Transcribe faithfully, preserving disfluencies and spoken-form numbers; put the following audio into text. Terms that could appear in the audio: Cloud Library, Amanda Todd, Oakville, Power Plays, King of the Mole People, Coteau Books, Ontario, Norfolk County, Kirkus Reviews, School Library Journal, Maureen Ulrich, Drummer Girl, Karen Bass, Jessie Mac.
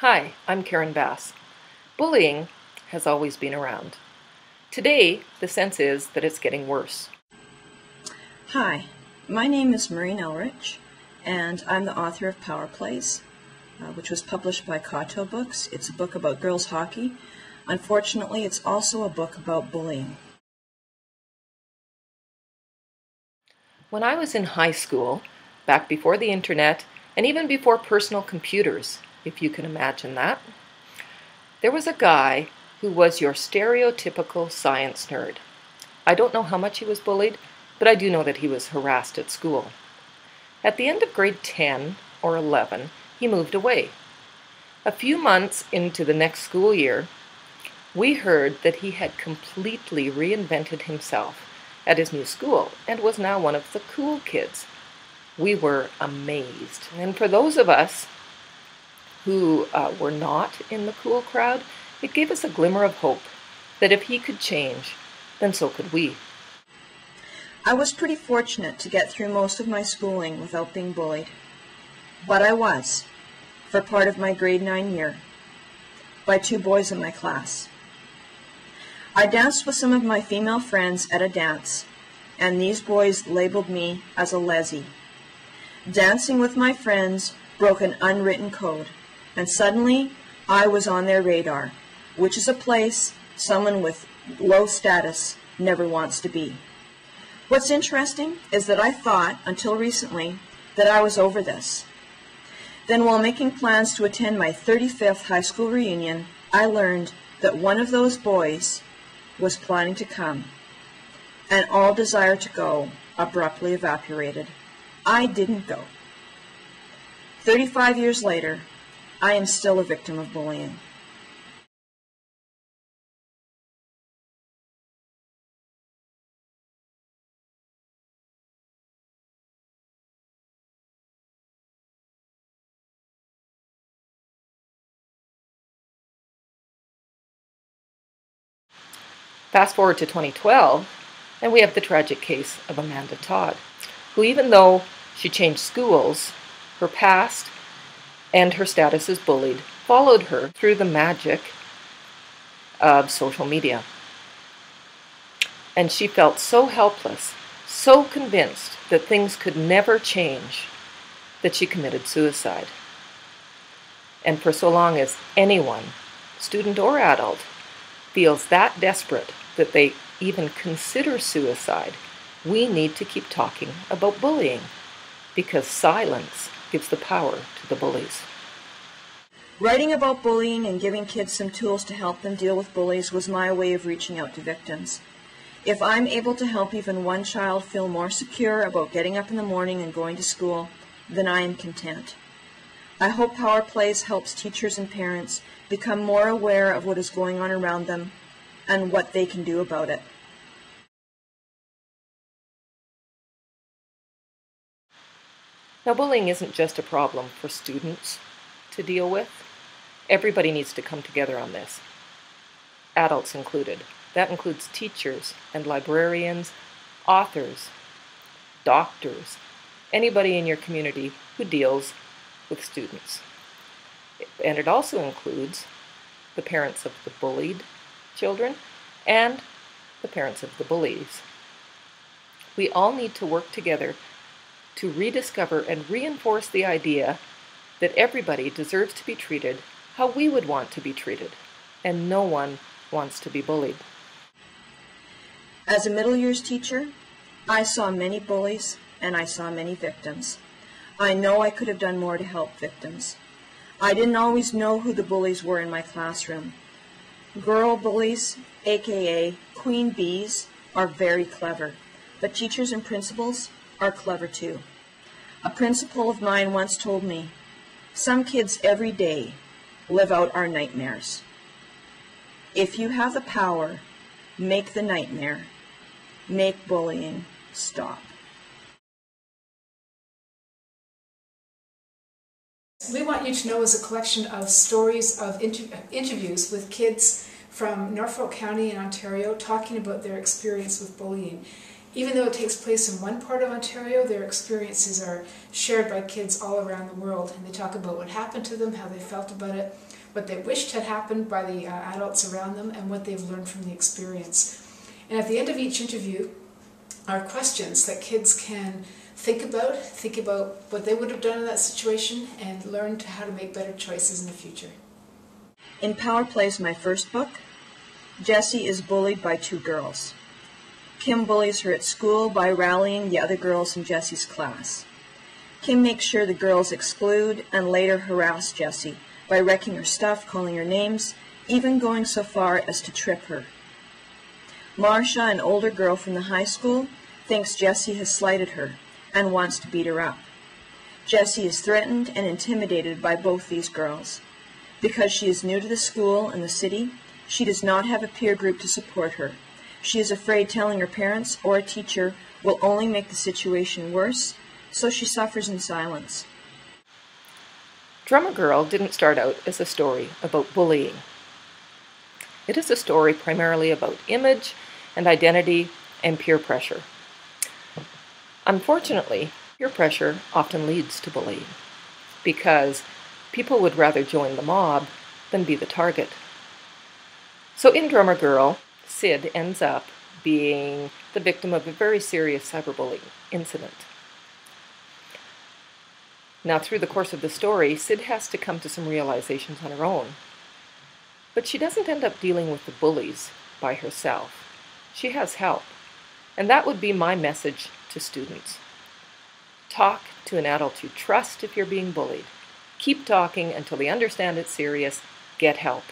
Hi, I'm Karen Bass. Bullying has always been around. Today, the sense is that it's getting worse. Hi, my name is Maureen Ulrich, and I'm the author of Power Plays, uh, which was published by Coteau Books. It's a book about girls' hockey. Unfortunately, it's also a book about bullying. When I was in high school, back before the internet, and even before personal computers, if you can imagine that, there was a guy who was your stereotypical science nerd. I don't know how much he was bullied, but I do know that he was harassed at school. At the end of grade ten or eleven, he moved away. A few months into the next school year, we heard that he had completely reinvented himself at his new school and was now one of the cool kids. We were amazed. And for those of us who uh, were not in the cool crowd, it gave us a glimmer of hope that if he could change, then so could we. I was pretty fortunate to get through most of my schooling without being bullied. But I was, for part of my grade nine year, by two boys in my class. I danced with some of my female friends at a dance, and these boys labeled me as a lesbian. Dancing with my friends broke an unwritten code, and suddenly I was on their radar, which is a place someone with low status never wants to be. What's interesting is that I thought, until recently, that I was over this. Then while making plans to attend my thirty-fifth high school reunion, I learned that one of those boys was planning to come, and all desire to go abruptly evaporated. I didn't go. thirty-five years later, I am still a victim of bullying. Fast forward to twenty twelve, and we have the tragic case of Amanda Todd, who, even though she changed schools, her past and her status as bullied followed her through the magic of social media. And she felt so helpless, so convinced that things could never change, that she committed suicide. And for so long as anyone, student or adult, feels that desperate that they even consider suicide, we need to keep talking about bullying, because silence gives the power to the bullies. Writing about bullying and giving kids some tools to help them deal with bullies was my way of reaching out to victims. If I'm able to help even one child feel more secure about getting up in the morning and going to school, then I am content. I hope Power Plays helps teachers and parents become more aware of what is going on around them and what they can do about it. Now, bullying isn't just a problem for students to deal with. Everybody needs to come together on this, adults included. That includes teachers and librarians, authors, doctors, anybody in your community who deals with students. And it also includes the parents of the bullied children and the parents of the bullies. We all need to work together to rediscover and reinforce the idea that everybody deserves to be treated how we would want to be treated, and no one wants to be bullied. As a middle years teacher, I saw many bullies and I saw many victims. I know I could have done more to help victims. I didn't always know who the bullies were in my classroom. Girl bullies, aka queen bees, are very clever, but teachers and principals are clever too. A principal of mine once told me, "Some kids every day live out our nightmares." If you have the power, make the nightmare. Make bullying stop. We want you to know is a collection of stories of inter interviews with kids from Norfolk County in Ontario talking about their experience with bullying. Even though it takes place in one part of Ontario, their experiences are shared by kids all around the world, and they talk about what happened to them, how they felt about it, what they wished had happened by the uh, adults around them, and what they've learned from the experience. And at the end of each interview are questions that kids can think about, think about what they would have done in that situation, and learn to how to make better choices in the future. In Power Plays, my first book, Jessie is bullied by two girls. Kim bullies her at school by rallying the other girls in Jessie's class. Kim makes sure the girls exclude and later harass Jessie by wrecking her stuff, calling her names, even going so far as to trip her. Marsha, an older girl from the high school, thinks Jessie has slighted her and wants to beat her up. Jessie is threatened and intimidated by both these girls. Because she is new to the school and the city, she does not have a peer group to support her. She is afraid telling her parents or a teacher will only make the situation worse, so she suffers in silence. Drummer Girl didn't start out as a story about bullying. It is a story primarily about image and identity and peer pressure. Unfortunately, peer pressure often leads to bullying because people would rather join the mob than be the target. So in Drummer Girl, Sid ends up being the victim of a very serious cyberbullying incident. Now, through the course of the story, Sid has to come to some realizations on her own. But she doesn't end up dealing with the bullies by herself. She has help. And that would be my message to students. Talk to an adult you trust if you're being bullied. Keep talking until they understand it's serious. Get help.